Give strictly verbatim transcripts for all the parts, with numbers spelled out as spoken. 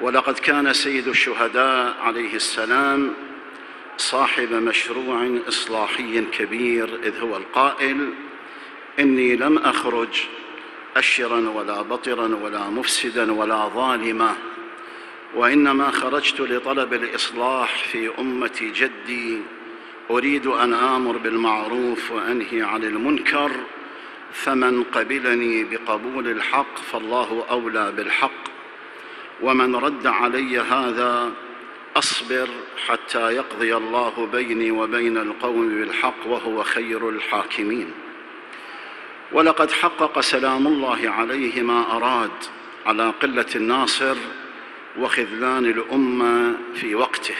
ولقد كان سيد الشهداء عليه السلام صاحب مشروع إصلاحي كبير، إذ هو القائل: إني لم أخرج أشرا ولا بطرا ولا مفسدا ولا ظالما، وإنما خرجت لطلب الإصلاح في أمة جدي، أريد أن آمر بالمعروف وأنهي عن المنكر، فمن قبلني بقبول الحق فالله أولى بالحق، ومن رد علي هذا أصبر حتى يقضي الله بيني وبين القوم بالحق وهو خير الحاكمين. ولقد حقق سلام الله عليه ما أراد على قلة الناصر وخذلان الأمة في وقته،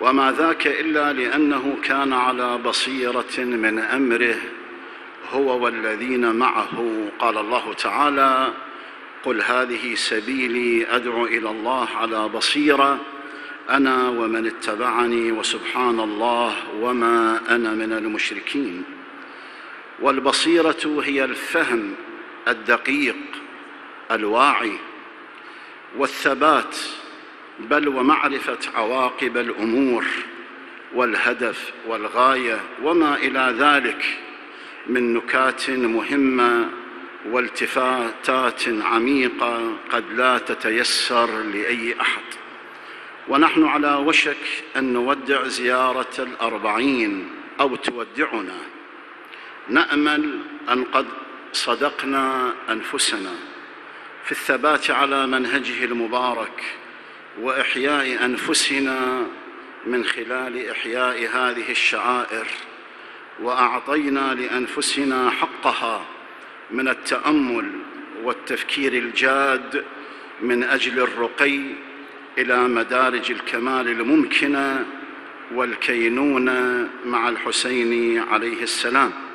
وما ذاك إلا لأنه كان على بصيرة من أمره هو والذين معه. قال الله تعالى: قل هذه سبيلي أدعو إلى الله على بصيرة أنا ومن اتبعني وسبحان الله وما أنا من المشركين. والبصيرة هي الفهم الدقيق الواعي والثبات، بل ومعرفة عواقب الأمور والهدف والغاية وما إلى ذلك من نكات مهمة والتفاتات عميقة قد لا تتيسر لأي أحد. ونحن على وشك أن نودع زيارة الأربعين أو تودعنا، نأمل أن قد صدقنا أنفسنا في الثبات على منهجه المبارك وإحياء أنفسنا من خلال إحياء هذه الشعائر، وأعطينا لأنفسنا حقها من التأمل والتفكير الجاد من أجل الرقي إلى مدارج الكمال الممكنة والكينونة مع الحسين عليه السلام.